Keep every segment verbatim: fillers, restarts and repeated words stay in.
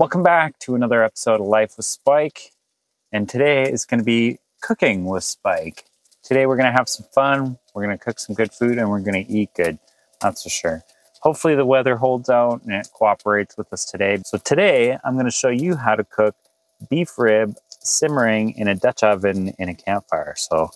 Welcome back to another episode of Life with Spike, and today is going to be cooking with Spike. Today we're going to have some fun, we're going to cook some good food, and we're going to eat good, that's for sure. Hopefully the weather holds out and it cooperates with us today. So today I'm going to show you how to cook beef rib simmering in a Dutch oven in a campfire. So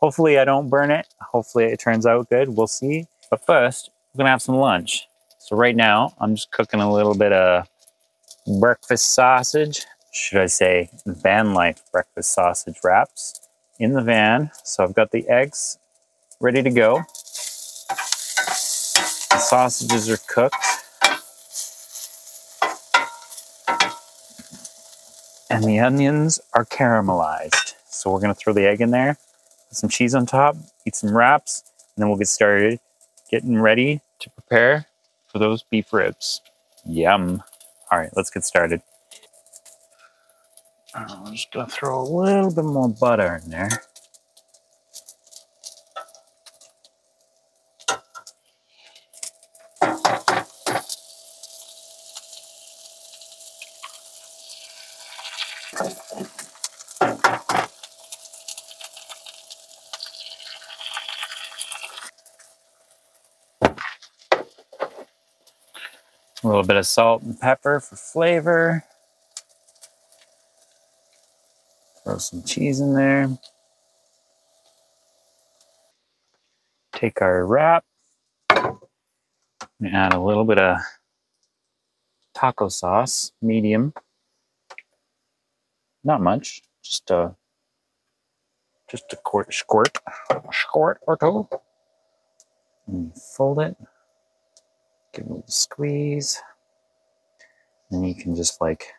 hopefully I don't burn it, hopefully it turns out good, we'll see. But first, we're going to have some lunch. So right now I'm just cooking a little bit of breakfast sausage, should I say van life breakfast sausage wraps in the van. So I've got the eggs ready to go. The sausages are cooked. And the onions are caramelized. So we're gonna throw the egg in there, put some cheese on top, eat some wraps, and then we'll get started getting ready to prepare for those beef ribs. Yum. All right, let's get started. I'm just gonna throw a little bit more butter in there. A little bit of salt and pepper for flavor. Throw some cheese in there. Take our wrap and add a little bit of taco sauce, medium. Not much, just a just a quart, squirt, a squirt or two. And fold it. Give it a little squeeze. And you can just like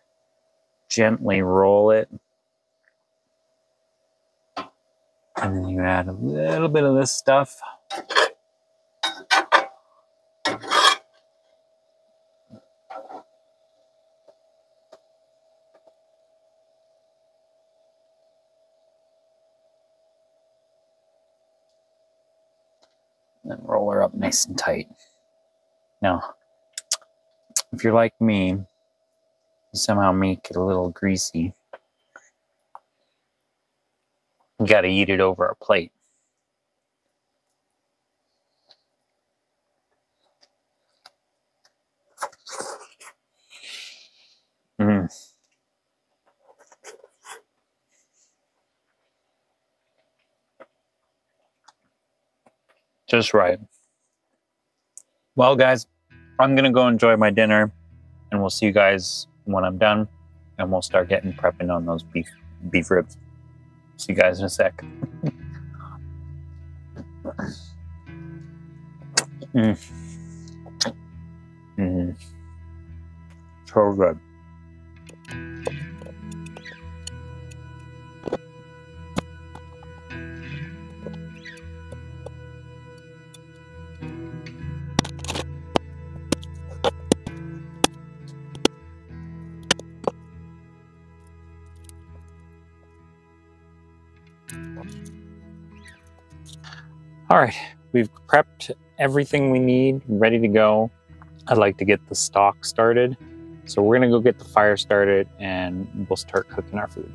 gently roll it. And then you add a little bit of this stuff. And then roll her up nice and tight. Now, if you're like me, you somehow make it a little greasy, you gotta eat it over a plate. Mm. Just right. Well, guys, I'm gonna go enjoy my dinner, and we'll see you guys when I'm done, and we'll start getting prepping on those beef beef ribs. See you guys in a sec. mm. Mm. So good. All right, we've prepped everything we need, ready to go. I'd like to get the stock started. So we're gonna go get the fire started and we'll start cooking our food.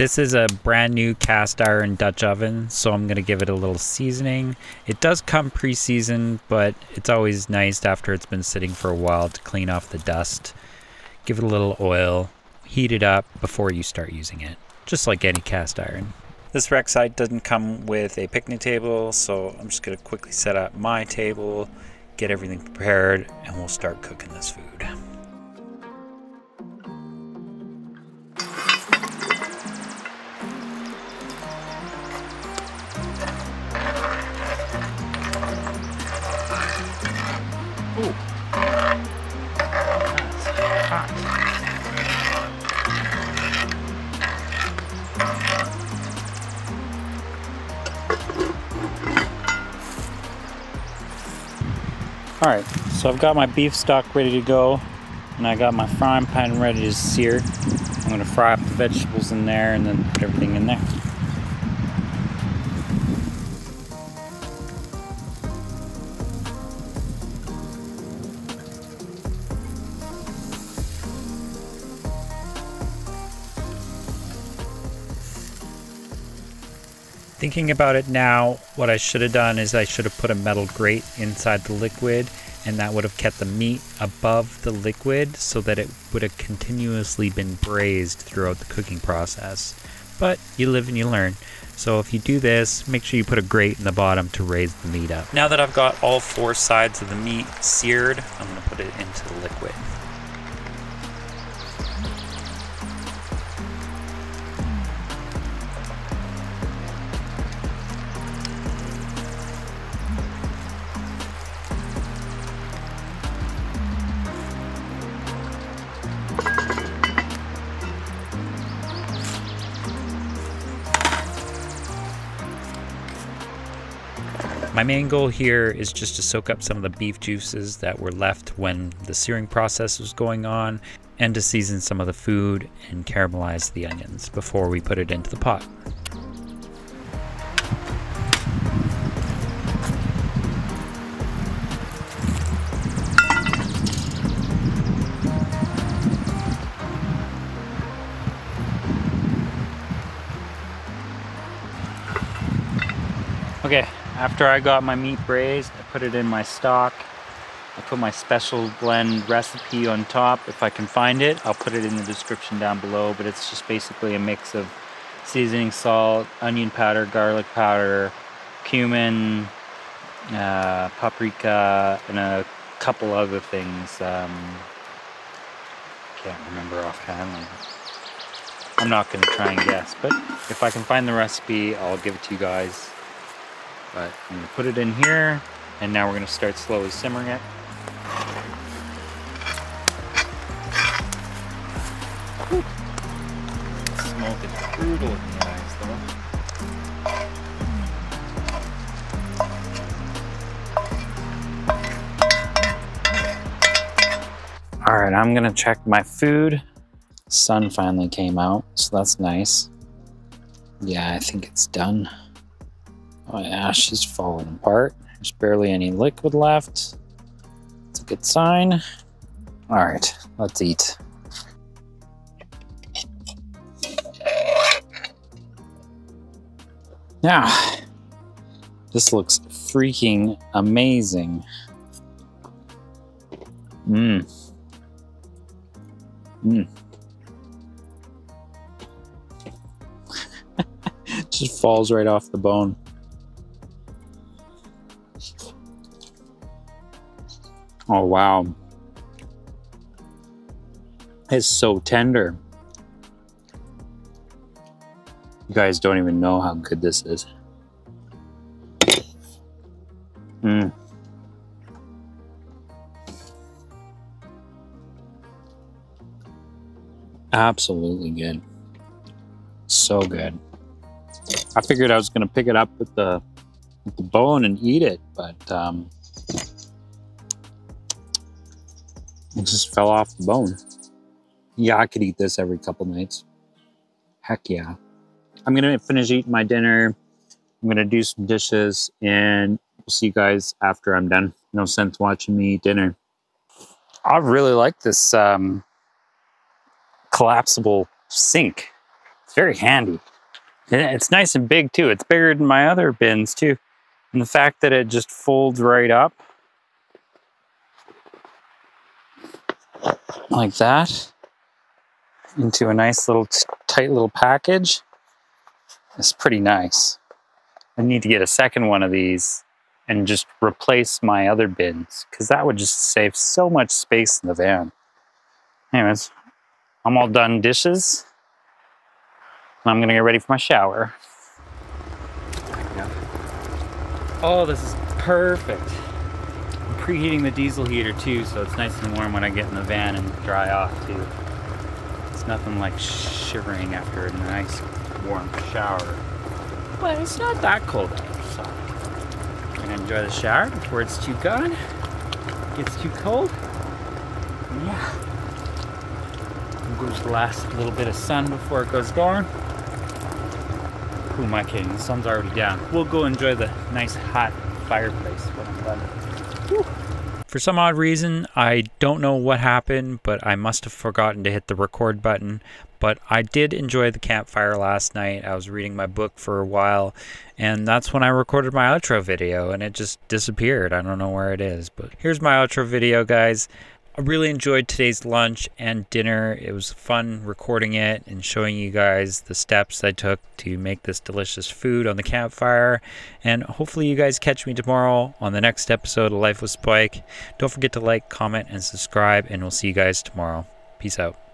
This is a brand new cast iron Dutch oven, so I'm gonna give it a little seasoning. It does come pre-seasoned, but it's always nice after it's been sitting for a while to clean off the dust. Give it a little oil, heat it up before you start using it, just like any cast iron. This rack site doesn't come with a picnic table, so I'm just gonna quickly set up my table, get everything prepared, and we'll start cooking this food. All right, so I've got my beef stock ready to go, and I got my frying pan ready to sear. I'm gonna fry up the vegetables in there and then put everything in there. Thinking about it now, what I should have done is I should have put a metal grate inside the liquid, and that would have kept the meat above the liquid so that it would have continuously been braised throughout the cooking process. But you live and you learn. So if you do this, make sure you put a grate in the bottom to raise the meat up. Now that I've got all four sides of the meat seared, I'm gonna put it into the liquid. My main goal here is just to soak up some of the beef juices that were left when the searing process was going on, and to season some of the food and caramelize the onions before we put it into the pot. Okay. After I got my meat braised, I put it in my stock. I put my special blend recipe on top. If I can find it, I'll put it in the description down below, but it's just basically a mix of seasoning, salt, onion powder, garlic powder, cumin, uh, paprika, and a couple other things. Um, can't remember offhand. I'm not gonna try and guess, but if I can find the recipe, I'll give it to you guys. But I'm gonna put it in here, and now we're gonna start slowly simmering it. Whew. The smoke is brutal in the eyes, though. All right, I'm gonna check my food. The sun finally came out, so that's nice. Yeah, I think it's done. My ash is falling apart. There's barely any liquid left. It's a good sign. All right, let's eat. Now, this looks freaking amazing. Mmm. Mmm. Just falls right off the bone. Oh, wow. It's so tender. You guys don't even know how good this is. Mm. Absolutely good. So good. I figured I was gonna pick it up with the, with the bone and eat it, but um, it just fell off the bone. Yeah, I could eat this every couple nights. Heck yeah. I'm gonna finish eating my dinner. I'm gonna do some dishes, and we'll see you guys after I'm done. No sense watching me eat dinner. I really like this um, collapsible sink It's very handy. It's nice and big too. It's bigger than my other bins too. And the fact that it just folds right up like that into a nice little tight little package is pretty nice. I need to get a second one of these and just replace my other bins, because that would just save so much space in the van. Anyways, I'm all done dishes. And I'm gonna get ready for my shower. Oh, this is perfect. I'm preheating the diesel heater too, so it's nice and warm when I get in the van and dry off too. It's nothing like shivering after a nice warm shower. But it's not that cold out, so. Enjoy the shower before it's too gone, gets too cold. Yeah, go to the last little bit of sun before it goes down. Who am I kidding? The sun's already down. We'll go enjoy the nice hot fireplace when I'm done. Whew. For some odd reason, I don't know what happened, but I must have forgotten to hit the record button. But I did enjoy the campfire last night. I was reading my book for a while, and that's when I recorded my outro video, and it just disappeared. I don't know where it is, but here's my outro video, guys. I really enjoyed today's lunch and dinner. It was fun recording it and showing you guys the steps I took to make this delicious food on the campfire. And hopefully you guys catch me tomorrow on the next episode of Life with Spike. Don't forget to like, comment, and subscribe, and we'll see you guys tomorrow. Peace out.